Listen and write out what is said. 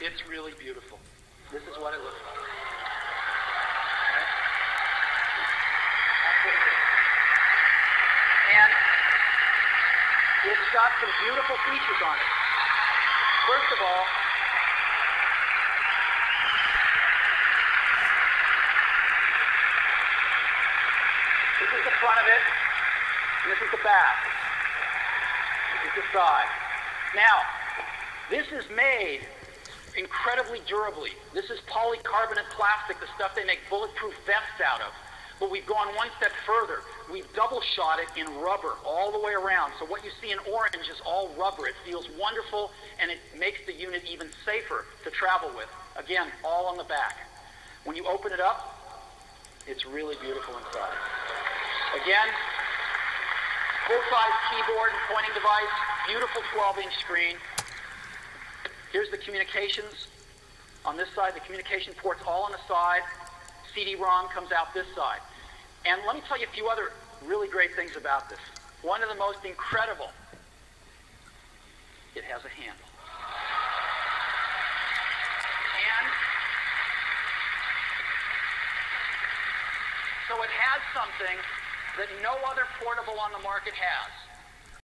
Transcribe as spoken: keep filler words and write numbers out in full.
It's really beautiful. This is what it looks like. Okay. And it's got some beautiful features on it. First of all, this is the front of it, and this is the back. This is the side. Now, this is made incredibly durably. This is polycarbonate plastic, the stuff they make bulletproof vests out of. But we've gone one step further. We've double shot it in rubber all the way around. So what you see in orange is all rubber. It feels wonderful, and it makes the unit even safer to travel with. Again, all on the back. When you open it up, it's really beautiful inside. Again, full-size keyboard and pointing device, beautiful twelve-inch screen. Here's the communications on this side. The communication port's all on the side. C D ROM comes out this side. And let me tell you a few other really great things about this. One of the most incredible, it has a handle. And so it has something that no other portable on the market has.